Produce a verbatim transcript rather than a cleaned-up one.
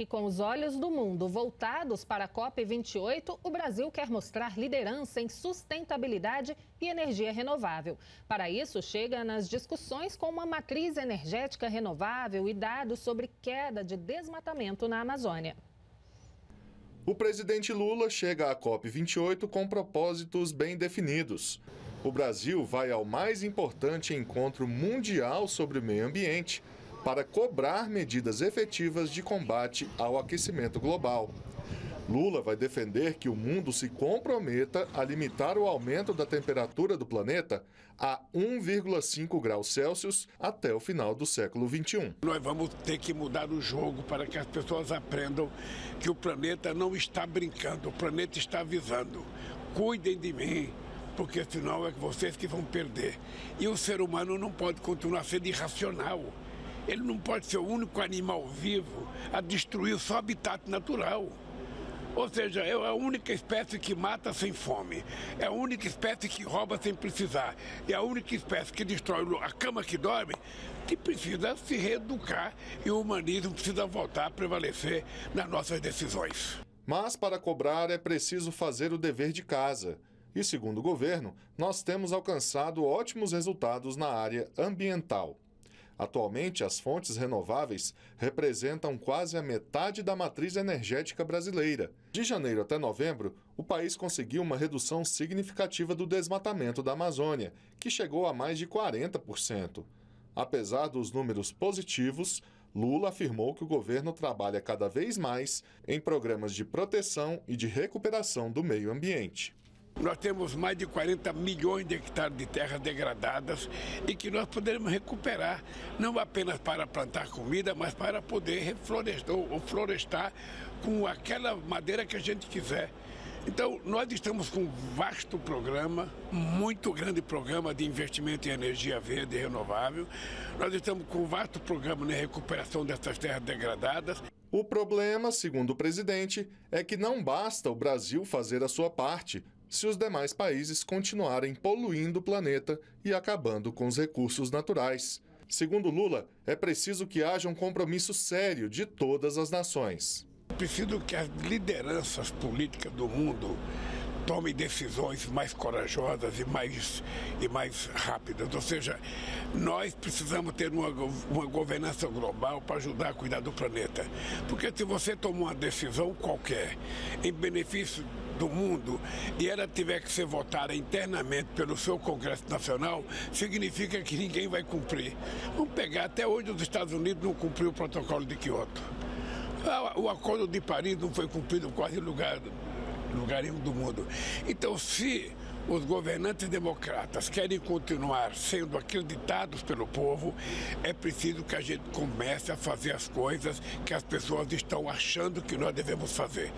E com os olhos do mundo voltados para a COP vinte e oito, o Brasil quer mostrar liderança em sustentabilidade e energia renovável. Para isso, chega nas discussões com uma matriz energética renovável e dados sobre queda de desmatamento na Amazônia. O presidente Lula chega à COP vinte e oito com propósitos bem definidos. O Brasil vai ao mais importante encontro mundial sobre o meio ambiente para cobrar medidas efetivas de combate ao aquecimento global. Lula vai defender que o mundo se comprometa a limitar o aumento da temperatura do planeta a um vírgula cinco graus Celsius até o final do século vinte e um. Nós vamos ter que mudar o jogo para que as pessoas aprendam que o planeta não está brincando, o planeta está avisando. Cuidem de mim, porque senão é vocês que vão perder. E o ser humano não pode continuar sendo irracional. Ele não pode ser o único animal vivo a destruir o seu habitat natural. Ou seja, é a única espécie que mata sem fome, é a única espécie que rouba sem precisar, é a única espécie que destrói a cama que dorme, que precisa se reeducar e o humanismo precisa voltar a prevalecer nas nossas decisões. Mas para cobrar é preciso fazer o dever de casa. E segundo o governo, nós temos alcançado ótimos resultados na área ambiental. Atualmente, as fontes renováveis representam quase a metade da matriz energética brasileira. De janeiro até novembro, o país conseguiu uma redução significativa do desmatamento da Amazônia, que chegou a mais de quarenta por cento. Apesar dos números positivos, Lula afirmou que o governo trabalha cada vez mais em programas de proteção e de recuperação do meio ambiente. Nós temos mais de quarenta milhões de hectares de terras degradadas e que nós poderemos recuperar, não apenas para plantar comida, mas para poder reflorestar ou florestar com aquela madeira que a gente quiser. Então, nós estamos com um vasto programa, muito grande programa de investimento em energia verde e renovável. Nós estamos com um vasto programa de recuperação dessas terras degradadas. O problema, segundo o presidente, é que não basta o Brasil fazer a sua parte se os demais países continuarem poluindo o planeta e acabando com os recursos naturais. Segundo Lula, é preciso que haja um compromisso sério de todas as nações. É preciso que as lideranças políticas do mundo tomem decisões mais corajosas e mais, e mais rápidas. Ou seja, nós precisamos ter uma, uma governança global para ajudar a cuidar do planeta. Porque se você tomar uma decisão qualquer em benefício do mundo e ela tiver que ser votada internamente pelo seu Congresso Nacional, significa que ninguém vai cumprir. Vamos pegar, até hoje os Estados Unidos não cumpriu o protocolo de Kyoto. O acordo de Paris não foi cumprido em quase lugar, lugar nenhum do mundo. Então, se os governantes democratas querem continuar sendo acreditados pelo povo, é preciso que a gente comece a fazer as coisas que as pessoas estão achando que nós devemos fazer.